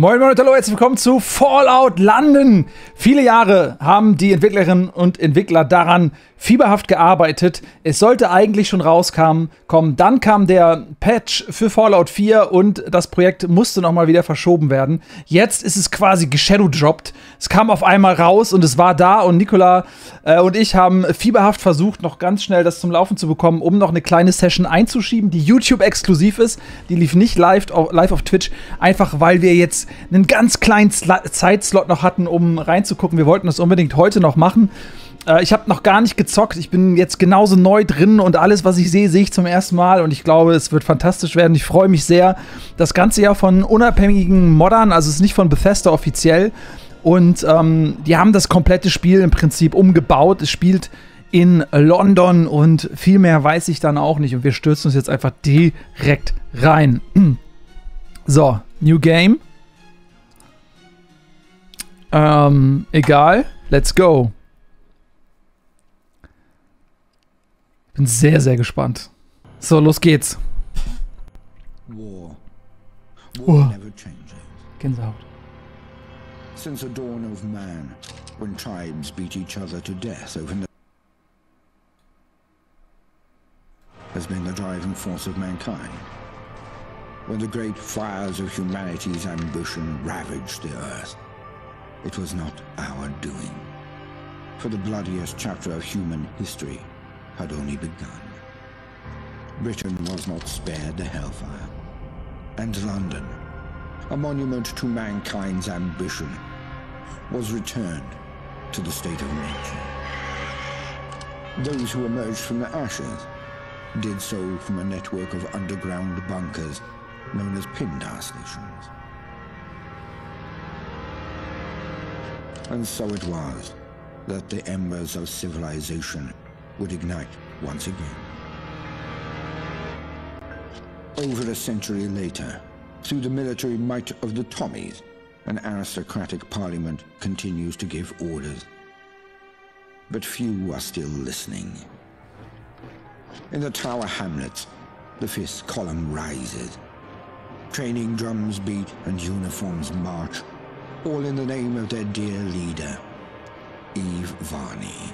Moin Moin und hallo, herzlich willkommen zu Fallout London. Viele Jahre haben die Entwicklerinnen und Entwickler daran fieberhaft gearbeitet. Es sollte eigentlich schon rauskommen. Dann kam der Patch für Fallout 4 und das Projekt musste nochmal wieder verschoben werden. Jetzt ist es quasi geshadowdropped. Es kam auf einmal raus und es war da und Nicola und ich haben fieberhaft versucht, noch ganz schnell das zum Laufen zu bekommen, um noch eine kleine Session einzuschieben, die YouTube-exklusiv ist. Die lief nicht live auf Twitch, einfach weil wir jetzt einen ganz kleinen Zeitslot noch hatten, um reinzugucken. Wir wollten das unbedingt heute noch machen. Ich habe noch gar nicht gezockt. Ich bin jetzt genauso neu drin und alles, was ich sehe, sehe ich zum ersten Mal. Und ich glaube, es wird fantastisch werden. Ich freue mich sehr. Das Ganze ja von unabhängigen Moddern, also es ist nicht von Bethesda offiziell. Und die haben das komplette Spiel im Prinzip umgebaut. Es spielt in London und viel mehr weiß ich dann auch nicht. Und wir stürzen uns jetzt einfach direkt rein. So, New Game. Egal. Let's go. Bin sehr, sehr gespannt. So, los geht's. War. Gänsehaut. Since the dawn of man, when tribes beat each other to death over has been the driving force of mankind. When the great fires of humanity's ambition ravaged the earth, it was not our doing, for the bloodiest chapter of human history had only begun. Britain was not spared the hellfire, and London, a monument to mankind's ambition, was returned to the state of nature. Those who emerged from the ashes did so from a network of underground bunkers known as Pindar stations. And so it was that the embers of civilization would ignite once again. Over a century later, through the military might of the Tommies, an aristocratic parliament continues to give orders. But few are still listening. In the Tower Hamlets, the Fifth Column rises. Training drums beat and uniforms march, all in the name of their dear leader, Eve Varney.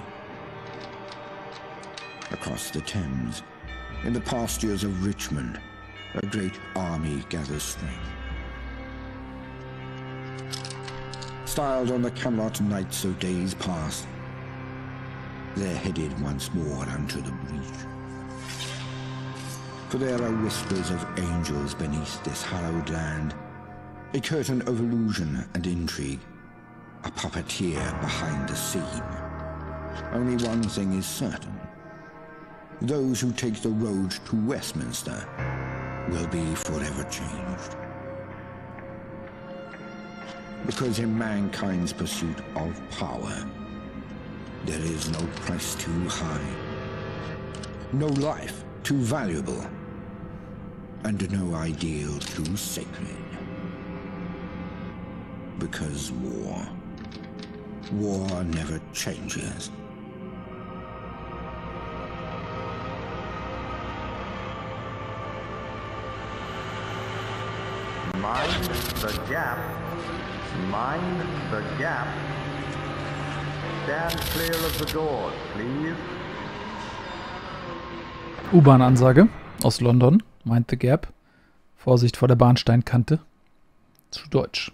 Across the Thames, in the pastures of Richmond, a great army gathers strength. Styled on the Camelot knights of days past, they're headed once more unto the breach. For there are whispers of angels beneath this hallowed land, a curtain of illusion and intrigue, a puppeteer behind the scene. Only one thing is certain. Those who take the road to Westminster will be forever changed. Because in mankind's pursuit of power, there is no price too high, no life too valuable, and no ideal too sacred. Because war never changes. Mind the gap. Mind the gap. Stand clear of the door, please. U-Bahn-Ansage aus London. Mind the gap. Vorsicht vor der Bahnsteinkante. Zu Deutsch.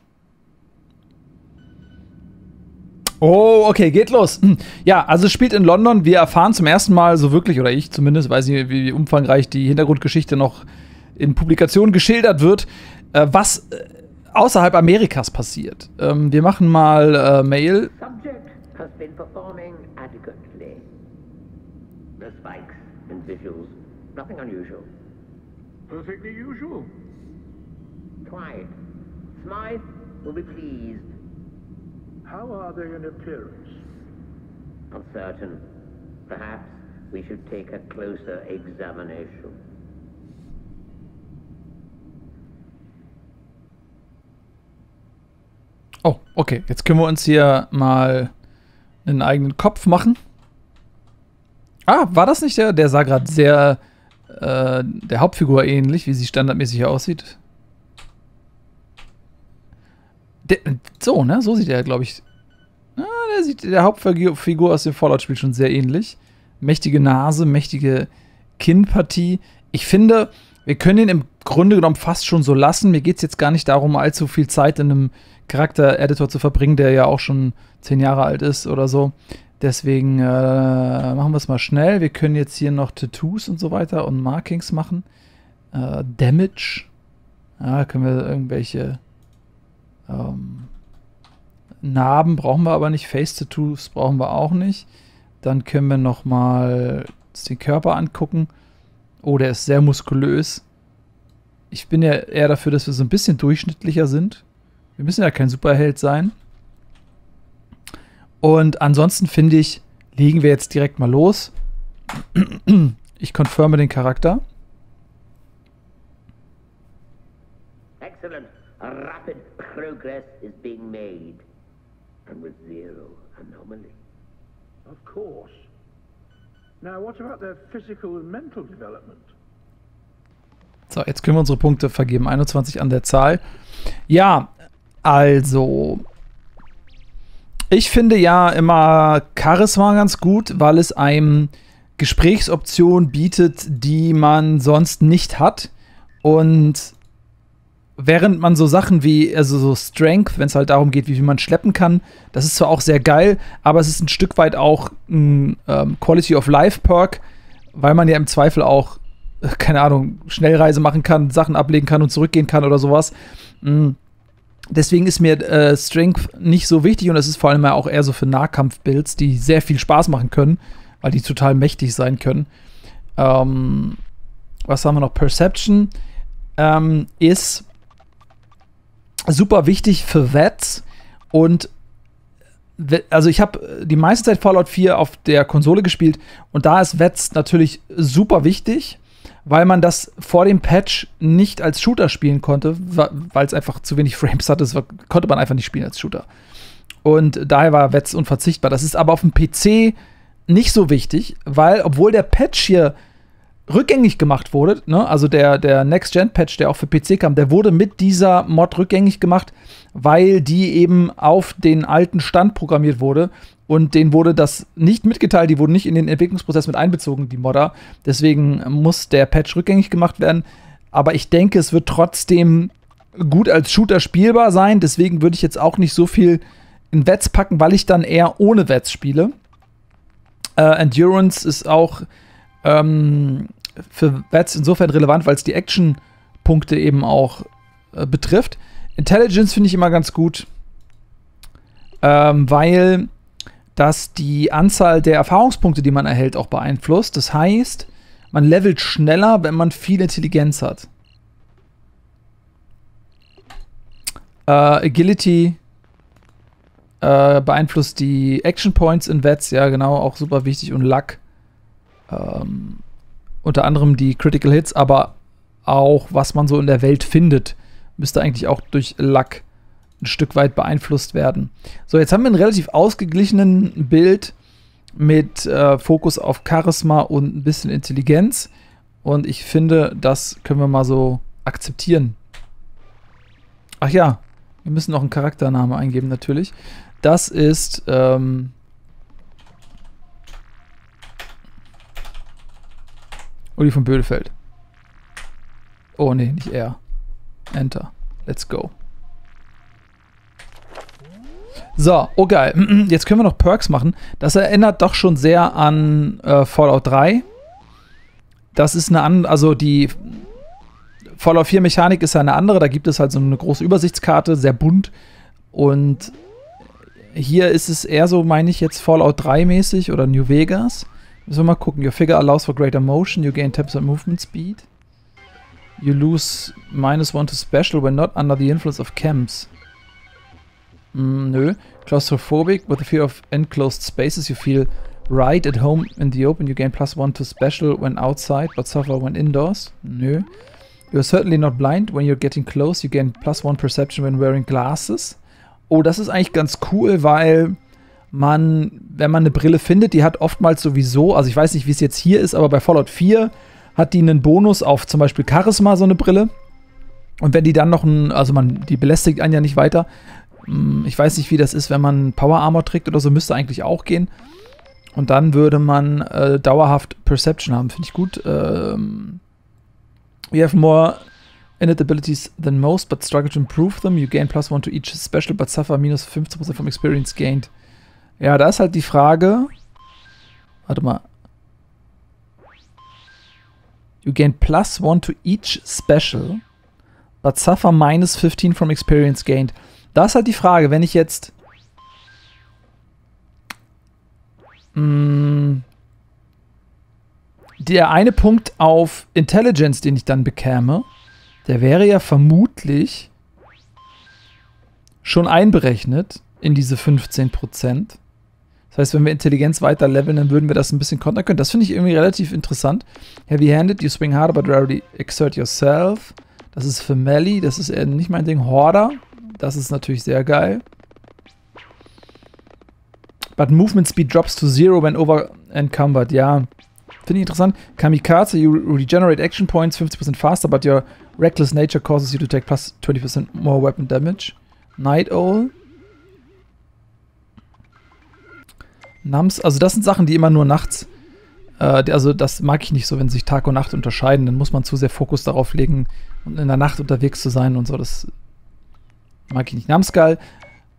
Oh, okay, geht los. Ja, also es spielt in London. Wir erfahren zum ersten Mal so wirklich, oder ich zumindest, weiß nicht, wie umfangreich die Hintergrundgeschichte noch in Publikationen geschildert wird, was außerhalb Amerikas passiert. Wir machen mal Mail. Subject has been performing adequately. The spikes and visuals, nothing unusual. Perfectly usual. Quiet. Smythe will be pleased. How are they in appearance? Uncertain. Perhaps we should take a closer examination. Oh, okay. Jetzt können wir uns hier mal einen eigenen Kopf machen. Ah, war das nicht der? Der sah gerade sehr der Hauptfigur ähnlich, wie sie standardmäßig aussieht. So, ne? So sieht er, glaube ich. Ah, der sieht der Hauptfigur aus dem Fallout-Spiel schon sehr ähnlich. Mächtige Nase, mächtige Kinnpartie. Ich finde, wir können ihn im Grunde genommen fast schon so lassen. Mir geht es jetzt gar nicht darum, allzu viel Zeit in einem Charakter-Editor zu verbringen, der ja auch schon 10 Jahre alt ist oder so. Deswegen machen wir es mal schnell. Wir können jetzt hier noch Tattoos und so weiter und Markings machen. Damage. Ja, können wir irgendwelche Narben brauchen wir aber nicht. Face-Tattoos brauchen wir auch nicht. Dann können wir noch mal den Körper angucken. Oh, der ist sehr muskulös. Ich bin ja eher dafür, dass wir so ein bisschen durchschnittlicher sind. Wir müssen ja kein Superheld sein. Und ansonsten finde ich, legen wir jetzt direkt mal los. Ich confirme den Charakter. Excellent. A rapid progress is being made. And with zero anomaly. Of course. Now what about their physical and mental development? So, jetzt können wir unsere Punkte vergeben. 21 an der Zahl. Ja, also... Ich finde ja immer Charisma ganz gut, weil es einem Gesprächsoptionen bietet, die man sonst nicht hat. Und während man so Sachen wie, also so Strength, wenn es halt darum geht, wie viel man schleppen kann, das ist zwar auch sehr geil, aber es ist ein Stück weit auch ein Quality of Life Perk, weil man ja im Zweifel auch, keine Ahnung, Schnellreise machen kann, Sachen ablegen kann und zurückgehen kann oder sowas. Deswegen ist mir Strength nicht so wichtig und das ist vor allem ja auch eher so für Nahkampf-Builds, die sehr viel Spaß machen können, weil die total mächtig sein können. Was haben wir noch? Perception ist super wichtig für Vets und also ich habe die meiste Zeit Fallout 4 auf der Konsole gespielt und da ist Vets natürlich super wichtig, weil man das vor dem Patch nicht als Shooter spielen konnte, weil es einfach zu wenig Frames hatte, das konnte man einfach nicht spielen als Shooter. Und daher war Vets unverzichtbar. Das ist aber auf dem PC nicht so wichtig, weil, obwohl der Patch hier rückgängig gemacht wurde, ne, also der Next-Gen-Patch, der auch für PC kam, der wurde mit dieser Mod rückgängig gemacht, weil die eben auf den alten Stand programmiert wurde. Und denen wurde das nicht mitgeteilt, die wurden nicht in den Entwicklungsprozess mit einbezogen, die Modder. Deswegen muss der Patch rückgängig gemacht werden. Aber ich denke, es wird trotzdem gut als Shooter spielbar sein. Deswegen würde ich jetzt auch nicht so viel in Vets packen, weil ich dann eher ohne Vets spiele. Endurance ist auch für Vets insofern relevant, weil es die Action-Punkte eben auch betrifft. Intelligence finde ich immer ganz gut, weil das die Anzahl der Erfahrungspunkte, die man erhält, auch beeinflusst. Das heißt, man levelt schneller, wenn man viel Intelligenz hat. Agility beeinflusst die Action Points in Vets, ja genau, auch super wichtig. Und Luck. Unter anderem die Critical Hits, aber auch, was man so in der Welt findet, müsste eigentlich auch durch Luck ein Stück weit beeinflusst werden. So, jetzt haben wir einen relativ ausgeglichenen Bild mit Fokus auf Charisma und ein bisschen Intelligenz. Und ich finde, das können wir mal so akzeptieren. Ach ja, wir müssen noch einen Charakternamen eingeben, natürlich. Das ist Uli von Bödefeld. Oh nee, nicht er. Enter. Let's go. So, oh geil. Jetzt können wir noch Perks machen. Das erinnert doch schon sehr an Fallout 3. Das ist eine andere, also die Fallout 4 Mechanik ist ja eine andere. Da gibt es halt so eine große Übersichtskarte, sehr bunt. Und hier ist es eher so, meine ich jetzt, Fallout 3 mäßig oder New Vegas. Müssen wir mal gucken. Your figure allows for greater motion. You gain 10% movement speed. You lose -1 to special when not under the influence of chems. Nö. Claustrophobic, with the fear of enclosed spaces, you feel right at home in the open, you gain +1 to special when outside, but suffer when indoors. Nö. You're certainly not blind, when you're getting close, you gain +1 perception when wearing glasses. Oh, das ist eigentlich ganz cool, weil man, wenn man eine Brille findet, die hat oftmals sowieso, also ich weiß nicht, wie es jetzt hier ist, aber bei Fallout 4 hat die einen Bonus auf zum Beispiel Charisma, so eine Brille. Und wenn die dann noch, also man, die belästigt einen ja nicht weiter, Ich weiß nicht, wie das ist, wenn man Power Armor trägt oder so, müsste eigentlich auch gehen. Und dann würde man dauerhaft Perception haben, finde ich gut. We have more innate abilities than most, but struggle to improve them. You gain +1 to each special, but suffer -15% from experience gained. Ja, da ist halt die Frage. Warte mal. You gain +1 to each special, but suffer -15 from experience gained. Da ist halt die Frage, wenn ich jetzt... Der eine Punkt auf Intelligence, den ich dann bekäme, der wäre ja vermutlich schon einberechnet in diese 15%. Das heißt, wenn wir Intelligenz weiter leveln, dann würden wir das ein bisschen kontern können. Das finde ich irgendwie relativ interessant. Heavy-handed, you swing harder, but rarely exert yourself. Das ist für Melly, das ist eher nicht mein Ding. Horder, das ist natürlich sehr geil. But movement speed drops to 0 when over encumbered. Ja, finde ich interessant. Kamikaze, you regenerate action points 50% faster, but your reckless nature causes you to take +20% more weapon damage. Night Owl. Nums, also das sind Sachen, die immer nur nachts, also das mag ich nicht so, wenn sich Tag und Nacht unterscheiden, dann muss man zu sehr Fokus darauf legen, in der Nacht unterwegs zu sein und so, das mag ich nicht. Numskull,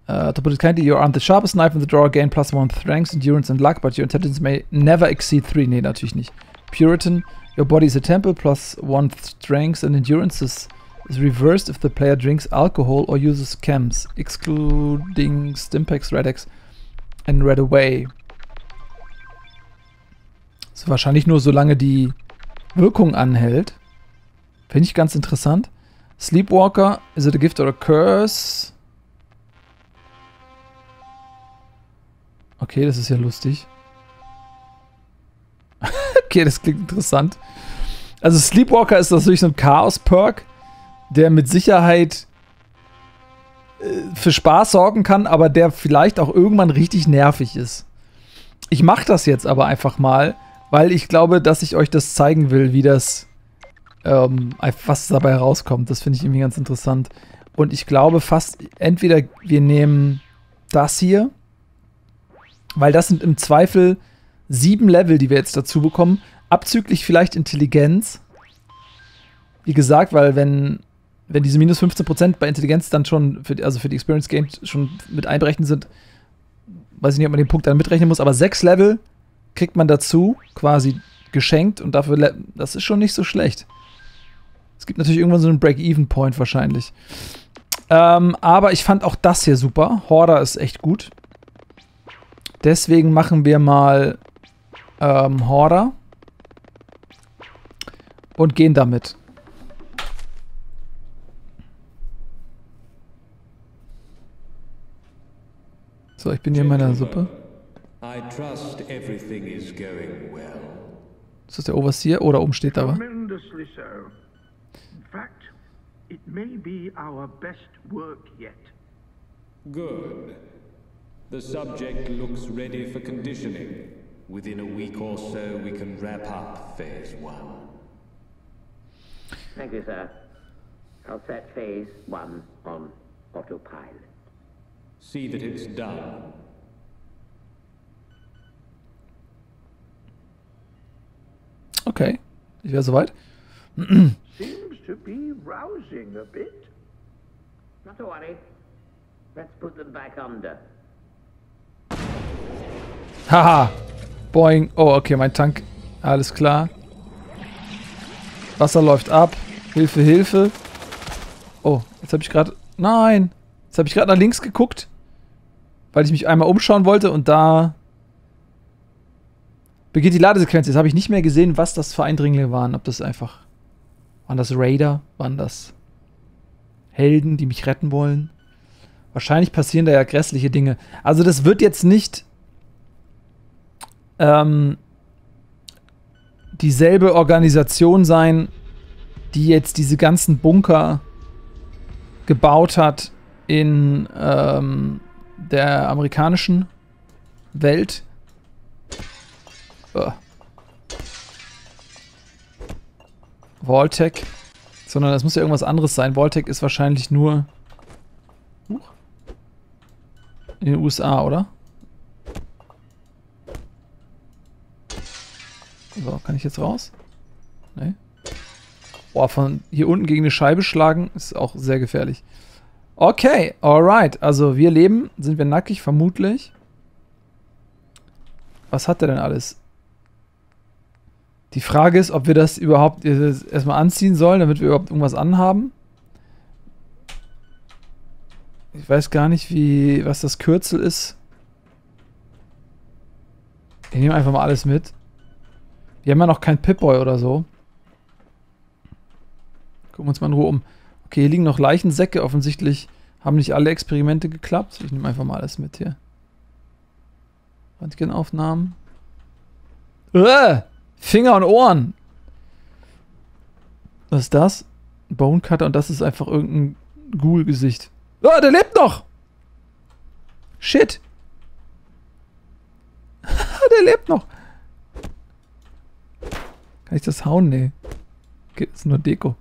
to put it kindly, you aren't the sharpest knife in the drawer, gain +1 strength, endurance and luck, but your intelligence may never exceed 3, nee, natürlich nicht. Puritan, your body is a temple, +1 strength and endurance is reversed if the player drinks alcohol or uses chems, excluding Stimpaks, Radex and Red Away. So, wahrscheinlich nur solange die Wirkung anhält. Finde ich ganz interessant. Sleepwalker, is it a gift or a curse? Okay, das ist ja lustig. Okay, das klingt interessant. Also Sleepwalker ist natürlich so ein Chaos-Perk, der mit Sicherheit für Spaß sorgen kann, aber der vielleicht auch irgendwann richtig nervig ist. Ich mache das jetzt aber einfach mal, weil ich glaube, dass ich euch das zeigen will, wie das, was dabei rauskommt. Das finde ich irgendwie ganz interessant. Und ich glaube fast, entweder wir nehmen das hier, weil das sind im Zweifel 7 Level, die wir jetzt dazu bekommen, abzüglich vielleicht Intelligenz. Wie gesagt, weil wenn diese -15% bei Intelligenz dann schon, für die Experience Games schon mit einberechnet sind, weiß ich nicht, ob man den Punkt dann mitrechnen muss, aber 6 Level kriegt man dazu quasi geschenkt und dafür, das ist schon nicht so schlecht. Es gibt natürlich irgendwann so einen Break-Even-Point wahrscheinlich. Aber ich fand auch das hier super. Horder ist echt gut. Deswegen machen wir mal Horder und gehen damit. So, ich bin hier in meiner Suppe. Ist das der Overseer? Oder oben steht da was? Thank you, sir. I'll set phase 1 on autopilot. See that it's done. Okay, ich wäre soweit. Seems to be rousing a bit. Not to worry. Let's put them back under. Haha. Boing. Oh, okay, mein Tank. Alles klar. Wasser läuft ab. Hilfe, Hilfe. Oh, jetzt habe ich gerade... Nein! Jetzt habe ich gerade nach links geguckt, weil ich mich einmal umschauen wollte und da beginnt die Ladesequenz. Jetzt habe ich nicht mehr gesehen, was das für Eindringlinge waren. Ob das einfach... Waren das Raider? Waren das Helden, die mich retten wollen? Wahrscheinlich passieren da ja grässliche Dinge. Also das wird jetzt nicht dieselbe Organisation sein, die jetzt diese ganzen Bunker gebaut hat in der amerikanischen Welt. Vault-Tec. Sondern das muss ja irgendwas anderes sein. Vault-Tec ist wahrscheinlich nur... In den USA, oder? So, kann ich jetzt raus? Nee. Boah, von hier unten gegen eine Scheibe schlagen ist auch sehr gefährlich. Okay, alright. Also wir leben. Sind wir nackig? Vermutlich. Was hat der denn alles? Die Frage ist, ob wir das überhaupt erstmal anziehen sollen, damit wir überhaupt irgendwas anhaben. Ich weiß gar nicht, was das Kürzel ist. Ich nehme einfach mal alles mit. Wir haben ja noch keinen Pip-Boy oder so. Gucken wir uns mal in Ruhe um. Okay, hier liegen noch Leichensäcke. Offensichtlich haben nicht alle Experimente geklappt. Ich nehme einfach mal alles mit hier. Röntgenaufnahmen. Finger und Ohren. Was ist das? Bonecutter, und das ist einfach irgendein Ghoul-Gesicht. Oh, der lebt noch! Shit! Der lebt noch! Kann ich das hauen? Nee. Okay, ist nur Deko.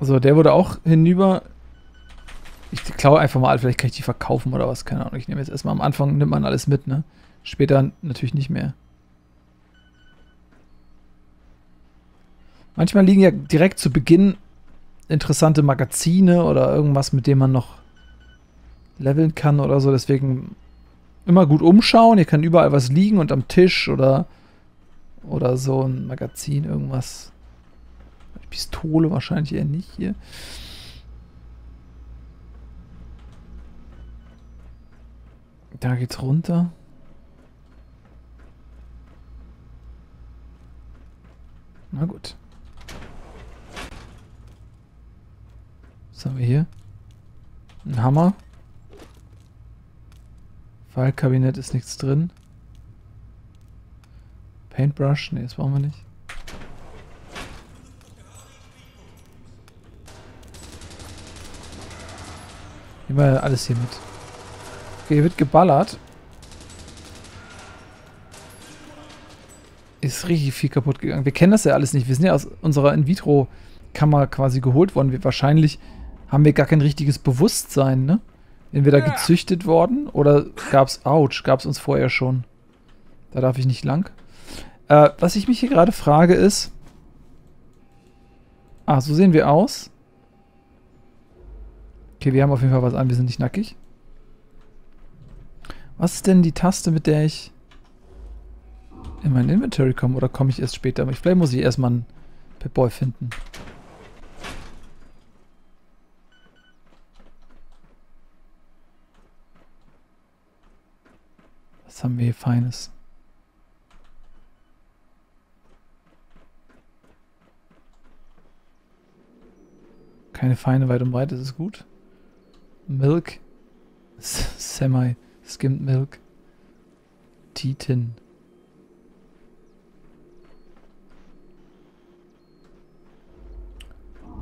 So, der wurde auch hinüber. Ich klaue einfach mal, vielleicht kann ich die verkaufen oder was, keine Ahnung. Ich nehme jetzt erstmal, am Anfang nimmt man alles mit, ne? Später natürlich nicht mehr. Manchmal liegen ja direkt zu Beginn interessante Magazine oder irgendwas, mit dem man noch leveln kann oder so. Deswegen immer gut umschauen. Hier kann überall was liegen und am Tisch oder so ein Magazin, irgendwas. Pistole wahrscheinlich eher nicht hier. Da geht's runter. Na gut. Was haben wir hier? Ein Hammer. Fallkabinett, ist nichts drin. Paintbrush, ne, das brauchen wir nicht. Nehmen wir alles hier mit. Okay, hier wird geballert. Ist richtig viel kaputt gegangen. Wir kennen das ja alles nicht. Wir sind ja aus unserer In-Vitro-Kammer quasi geholt worden. Wahrscheinlich haben wir gar kein richtiges Bewusstsein, ne? Entweder gezüchtet worden oder gab's uns vorher schon. Da darf ich nicht lang. Was ich mich hier gerade frage ist... Ah, so sehen wir aus. Okay, wir haben auf jeden Fall was an, wir sind nicht nackig. Was ist denn die Taste, mit der ich in mein Inventory komme? Oder komme ich erst später? Vielleicht muss ich erstmal einen Pip-Boy finden. Was haben wir hier Feines? Keine Feine weit und breit, das ist gut. Milk. Semi-skimmed Milk. Titan.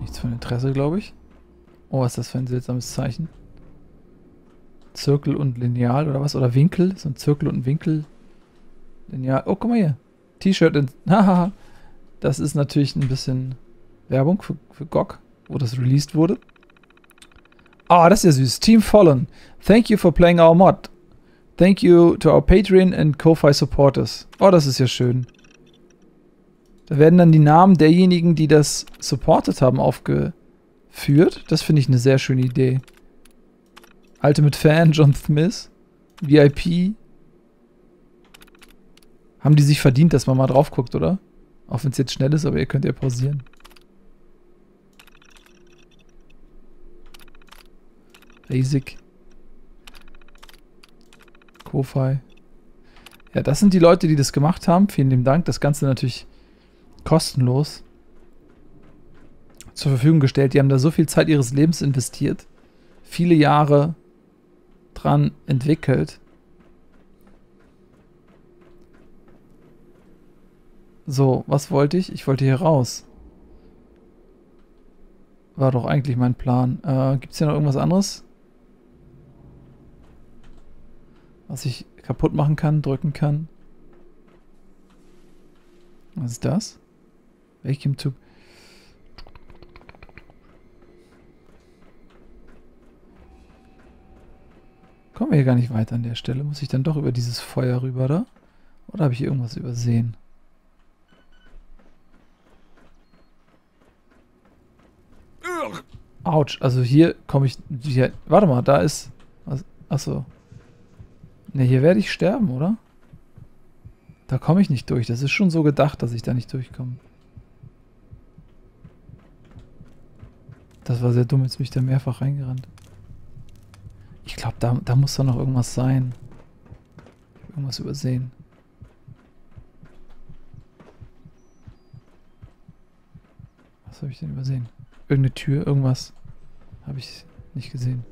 Nichts von Interesse, glaube ich. Oh, was ist das für ein seltsames Zeichen? Zirkel und Lineal oder was? Oder Winkel? So ein Zirkel und ein Winkel. Lineal. Oh, guck mal hier. T-Shirt. Haha. Das ist natürlich ein bisschen Werbung für GOG, wo das released wurde. Ah, das ist ja süß. Team Fallen. Thank you for playing our mod. Thank you to our Patreon and Ko-Fi supporters. Oh, das ist ja schön. Da werden dann die Namen derjenigen, die das supported haben, aufgeführt. Das finde ich eine sehr schöne Idee. Ultimate Fan, John Smith, VIP. Haben die sich verdient, dass man mal drauf guckt, oder? Auch wenn es jetzt schnell ist, aber ihr könnt ja pausieren. Basic. Ko-Fi. Ja, das sind die Leute, die das gemacht haben. Vielen lieben Dank. Das Ganze natürlich kostenlos zur Verfügung gestellt. Die haben da so viel Zeit ihres Lebens investiert. Viele Jahre dran entwickelt. So, was wollte ich? Ich wollte hier raus. War doch eigentlich mein Plan. Gibt's hier noch irgendwas anderes? Was ich kaputt machen kann, drücken kann? Was ist das? Vacuum Tube. Kommen wir hier gar nicht weiter an der Stelle. Muss ich dann doch über dieses Feuer rüber da? Oder habe ich irgendwas übersehen? Autsch, also hier komme ich... Hier, warte mal, da ist... Achso. Ne, hier werde ich sterben, oder? Da komme ich nicht durch. Das ist schon so gedacht, dass ich da nicht durchkomme. Das war sehr dumm, jetzt bin ich da mehrfach reingerannt. Ich glaube, da muss doch noch irgendwas sein. Ich habe irgendwas übersehen. Was habe ich denn übersehen? Irgendeine Tür, irgendwas. Habe ich nicht gesehen.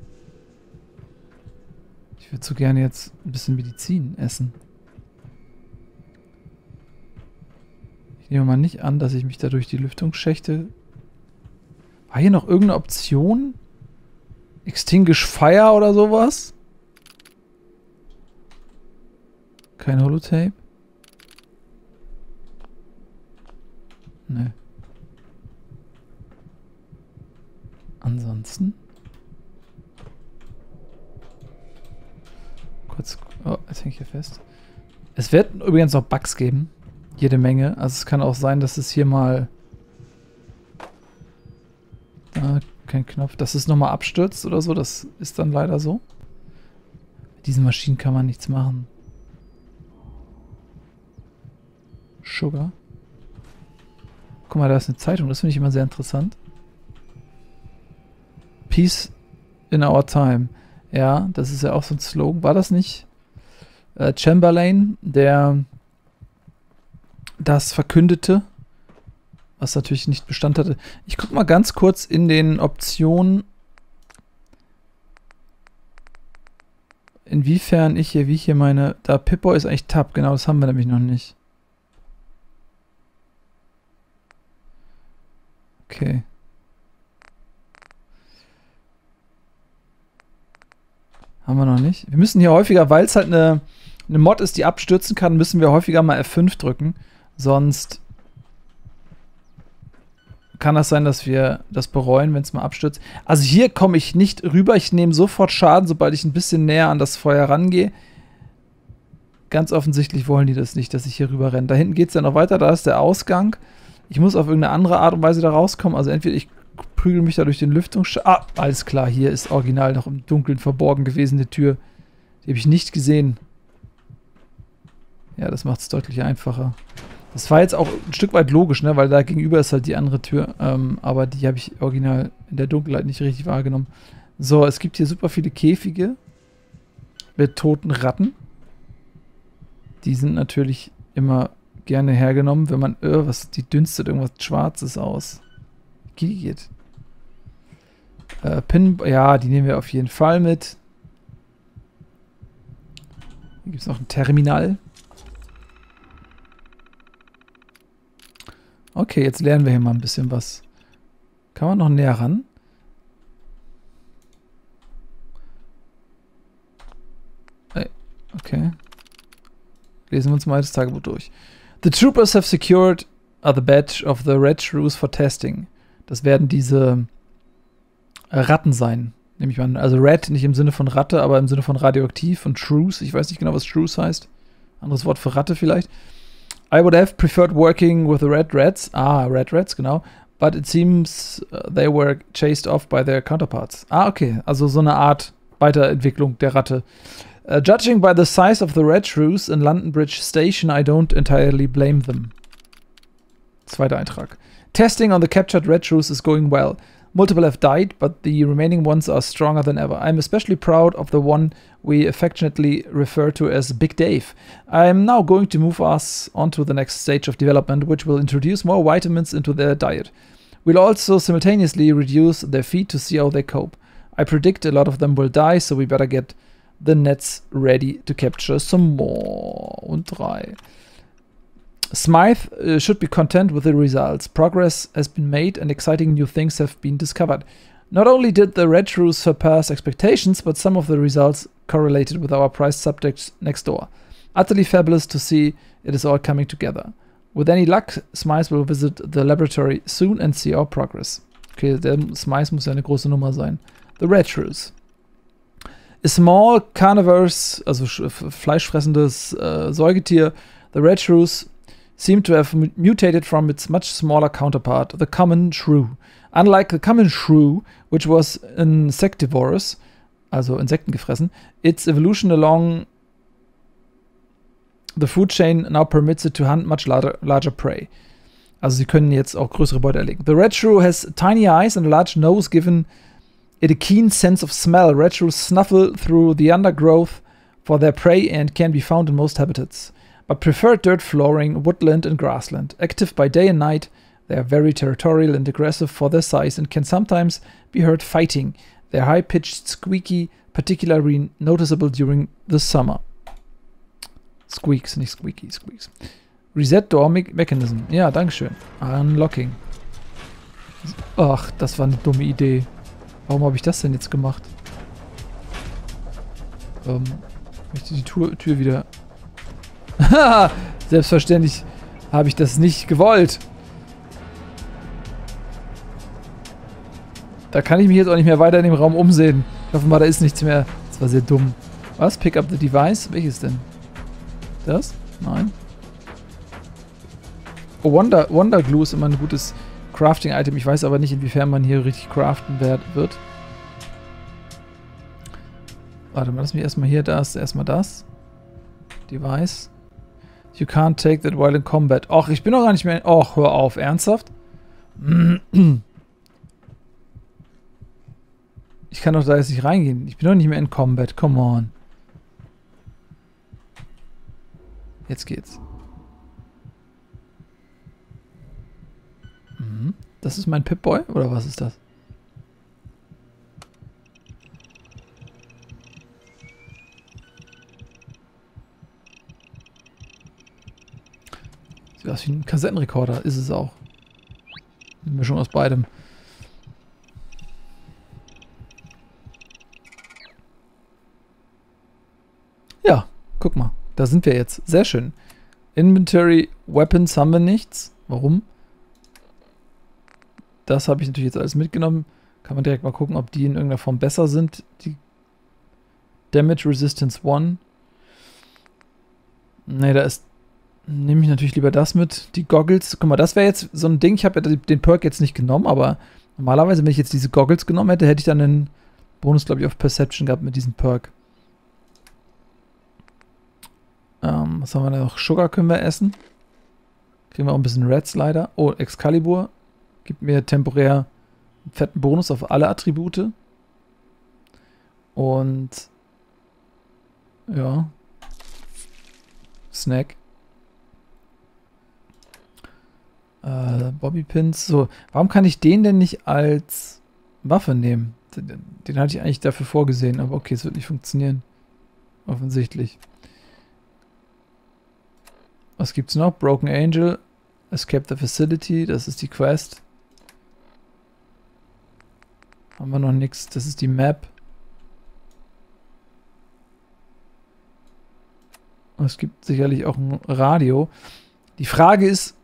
Ich würde so gerne jetzt ein bisschen Medizin essen. Ich nehme mal nicht an, dass ich mich da durch die Lüftungsschächte... War hier noch irgendeine Option? Extinguish Fire oder sowas? Kein Holotape? Ne. Ansonsten? Kurz... Oh, jetzt hänge ich hier fest. Es wird übrigens noch Bugs geben. Jede Menge. Also es kann auch sein, dass es hier mal... Kein Knopf, dass es nochmal abstürzt oder so, das ist dann leider so. Mit diesen Maschinen kann man nichts machen. Sugar. Guck mal, da ist eine Zeitung, das finde ich immer sehr interessant. Peace in our time. Ja, das ist ja auch so ein Slogan. War das nicht Chamberlain, der das verkündete? Was natürlich nicht Bestand hatte. Ich gucke mal ganz kurz in den Optionen, inwiefern ich hier, wie ich hier meine... Da Pip-Boy ist eigentlich Tab, genau, das haben wir nämlich noch nicht. Okay. Haben wir noch nicht. Wir müssen hier häufiger, weil es halt eine Mod ist, die abstürzen kann, müssen wir häufiger mal F5 drücken. Sonst... Kann das sein, dass wir das bereuen, wenn es mal abstürzt? Also hier komme ich nicht rüber. Ich nehme sofort Schaden, sobald ich ein bisschen näher an das Feuer rangehe. Ganz offensichtlich wollen die das nicht, dass ich hier rüber renne. Da hinten geht es dann noch weiter. Da ist der Ausgang. Ich muss auf irgendeine andere Art und Weise da rauskommen. Also entweder ich prügel mich da durch den Lüftungsschacht. Ah, alles klar. Hier ist original noch im Dunkeln verborgen gewesen eine Tür. Die habe ich nicht gesehen. Ja, das macht es deutlich einfacher. Das war jetzt auch ein Stück weit logisch, ne? Weil da gegenüber ist halt die andere Tür, aber die habe ich original in der Dunkelheit nicht richtig wahrgenommen. So, es gibt hier super viele Käfige mit toten Ratten. Die sind natürlich immer gerne hergenommen, wenn man irgendwas, die dünstet irgendwas Schwarzes aus. Geht. Pin, ja, die nehmen wir auf jeden Fall mit. Hier gibt es noch ein Terminal. Okay, jetzt lernen wir hier mal ein bisschen was. Kann man noch näher ran? Okay. Lesen wir uns mal das Tagebuch durch. The troopers have secured the badge of the Red Shrews for testing. Das werden diese Ratten sein, nehme ich an. Also Red nicht im Sinne von Ratte, aber im Sinne von radioaktiv und Shrews. Ich weiß nicht genau, was Shrews heißt. Anderes Wort für Ratte vielleicht. I would have preferred working with the Red Rats. Ah, Red Rats, genau. But it seems they were chased off by their counterparts. Ah, okay. Also so eine Art Weiterentwicklung der Ratte. Judging by the size of the Red Shrews in London Bridge Station, I don't entirely blame them. Zweiter Eintrag. Testing on the captured Red Shrews is going well. Multiple have died, but the remaining ones are stronger than ever. I'm especially proud of the one we affectionately refer to as Big Dave. I'm now going to move us on to the next stage of development, which will introduce more vitamins into their diet. We'll also simultaneously reduce their feed to see how they cope. I predict a lot of them will die, so we better get the nets ready to capture some more. Und drei. Smythe should be content with the results. Progress has been made and exciting new things have been discovered. Not only did the Red Shrews surpass expectations, but some of the results correlated with our prized subjects next door. Utterly fabulous to see it is all coming together. With any luck, Smythe will visit the laboratory soon and see our progress. Okay, der Smythe muss ja eine große Nummer sein. The Red Shrews. Small carnivores, also fleischfressendes Säugetier, the red shrews seem to have mutated from its much smaller counterpart, the common shrew. Unlike the common shrew, which was insectivorous, also Insekten gefressen, its evolution along the food chain now permits it to hunt much larger prey. Also sie können jetzt auch größere Beute erlegen. The red shrew has tiny eyes and a large nose, given it a keen sense of smell. Red shrews snuffle through the undergrowth for their prey and can be found in most habitats, but prefer dirt flooring, woodland and grassland. Active by day and night, they are very territorial and aggressive for their size and can sometimes be heard fighting. Their high-pitched squeaky, particularly noticeable during the summer. Squeaks, nicht squeaky, squeaks. Reset Door Mechanism. Ja, dankeschön. Unlocking. Ach, das war eine dumme Idee. Warum habe ich das denn jetzt gemacht? Ich möchte die Tür wieder... Haha! Selbstverständlich habe ich das nicht gewollt. Da kann ich mich jetzt auch nicht mehr weiter in dem Raum umsehen. Ich hoffe mal, da ist nichts mehr. Das war sehr dumm. Was? Pick up the device? Welches denn? Das? Nein. Oh, Wonder Glue ist immer ein gutes Crafting-Item. Ich weiß aber nicht, inwiefern man hier richtig craften wird. Warte mal, lass mich erstmal hier das. Erstmal das. Device. You can't take that while in combat. Och, ich bin doch gar nicht mehr... Och, hör auf. Ernsthaft? Ich kann doch da jetzt nicht reingehen. Ich bin doch nicht mehr in Combat. Come on. Jetzt geht's. Mhm. Das ist mein Pip-Boy? Oder was ist das? Sieht aus wie ein Kassettenrekorder. Ist es auch. Eine Mischung aus beidem. Ja, guck mal. Da sind wir jetzt. Sehr schön. Inventory, Weapons haben wir nichts. Warum? Das habe ich natürlich jetzt alles mitgenommen. Kann man direkt mal gucken, ob die in irgendeiner Form besser sind. Die Damage Resistance 1. Ne, da ist... Nehme ich natürlich lieber das mit. Die Goggles. Guck mal, das wäre jetzt so ein Ding. Ich habe ja den Perk jetzt nicht genommen, aber normalerweise, wenn ich jetzt diese Goggles genommen hätte, hätte ich dann einen Bonus, glaube ich, auf Perception gehabt mit diesem Perk. Was haben wir da noch? Sugar können wir essen. Kriegen wir auch ein bisschen Reds leider. Oh, Excalibur. Gibt mir temporär einen fetten Bonus auf alle Attribute. Und ja. Snack. Bobbypins. So, warum kann ich den denn nicht als Waffe nehmen? Den hatte ich eigentlich dafür vorgesehen, aber okay, es wird nicht funktionieren. Offensichtlich. Was gibt's noch? Broken Angel, Escape the Facility, das ist die Quest. Haben wir noch nichts, das ist die Map. Und es gibt sicherlich auch ein Radio. Die Frage ist,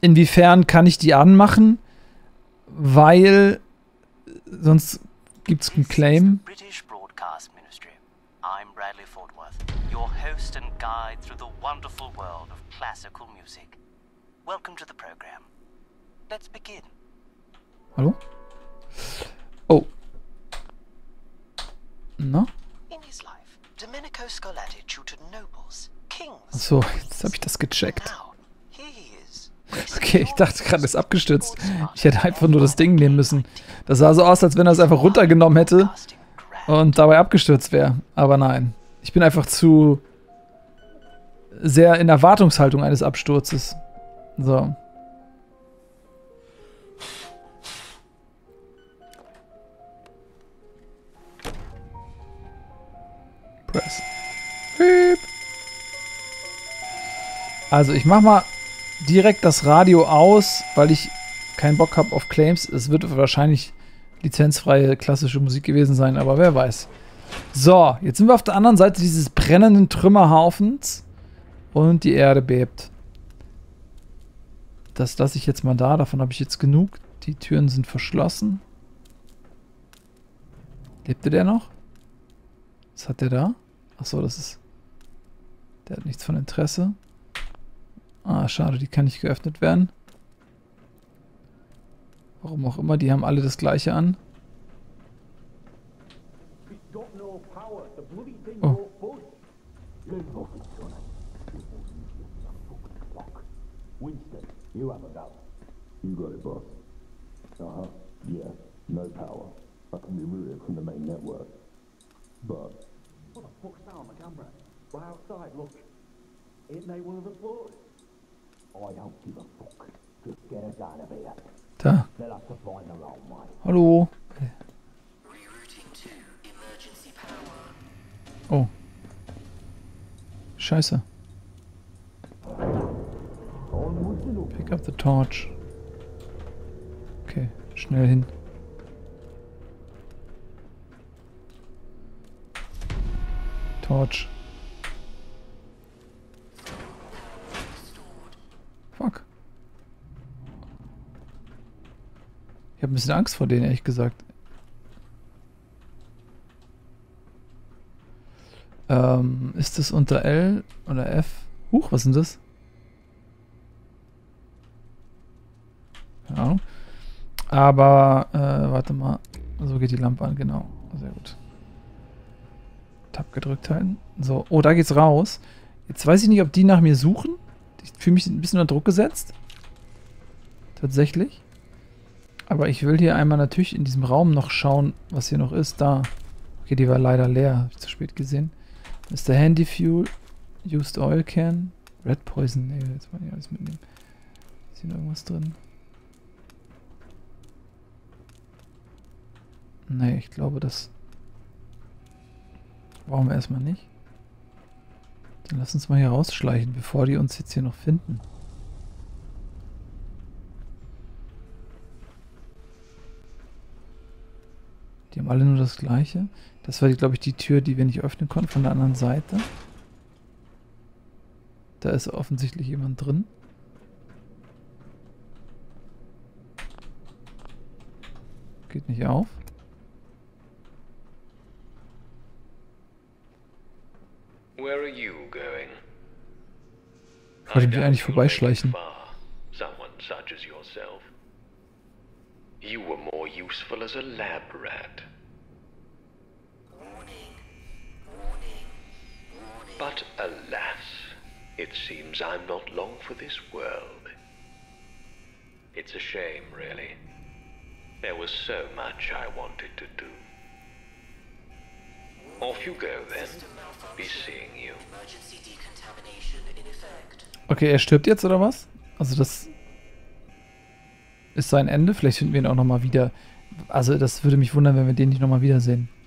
inwiefern kann ich die anmachen? Weil sonst gibt's einen Claim. I'm Bradley Fordworth, your host and guide through the wonderful world of classical music. Welcome to the program. Let's begin. Hallo? Oh. Na? In his life, Domenico Scarlatti tutored nobles, kings. So, jetzt habe ich das gecheckt. Okay, ich dachte gerade, es ist abgestürzt. Ich hätte einfach nur das Ding nehmen müssen. Das sah so aus, als wenn er es einfach runtergenommen hätte. Und dabei abgestürzt wäre. Aber nein. Ich bin einfach zu sehr in Erwartungshaltung eines Absturzes. So. Press. Piep. Also ich mach mal direkt das Radio aus, weil ich keinen Bock habe auf Claims. Es wird wahrscheinlich lizenzfreie klassische Musik gewesen sein, aber wer weiß. So, jetzt sind wir auf der anderen Seite dieses brennenden Trümmerhaufens und die Erde bebt. Das lasse ich jetzt mal da, davon habe ich jetzt genug. Die Türen sind verschlossen. Lebte der noch? Was hat der da? Achso, das ist... Der hat nichts von Interesse. Ah, schade, die kann nicht geöffnet werden. Warum auch immer, die haben alle das gleiche an. Oh. Da. Hallo. Oh. Scheiße. Pick up the torch. Okay, schnell hin. Torch. Fuck. Ich habe ein bisschen Angst vor denen, ehrlich gesagt. Ist das unter L oder F? Huch, was ist denn das? Keine Ahnung. Aber, warte mal. So geht die Lampe an, genau. Sehr gut. Tab gedrückt halten. So, oh, da geht's raus. Jetzt weiß ich nicht, ob die nach mir suchen. Ich fühle mich ein bisschen unter Druck gesetzt. Tatsächlich. Aber ich will hier einmal natürlich in diesem Raum noch schauen, was hier noch ist. Da. Okay, die war leider leer. Habe ich zu spät gesehen. Mr. Handy Fuel, Used Oil Can, Red Poison, nee, jetzt wollen wir alles mitnehmen. Ist hier noch irgendwas drin? Nee, ich glaube, das brauchen wir erstmal nicht. Dann lass uns mal hier rausschleichen, bevor die uns jetzt hier noch finden. Die haben alle nur das Gleiche. Das war, glaube ich, die Tür, die wir nicht öffnen konnten von der anderen Seite. Da ist offensichtlich jemand drin. Geht nicht auf. Where are you going? Ich wollte mich eigentlich vorbeischleichen. You were more useful as a lab rat. But alas, it seems I'm not long for this world. It's a shame, really. There was so much I wanted to do. Off you go, then. Be seeing you. Okay, er stirbt jetzt, oder was? Also das ist sein Ende. Vielleicht finden wir ihn auch nochmal wieder. Also das würde mich wundern, wenn wir den nicht nochmal wiedersehen.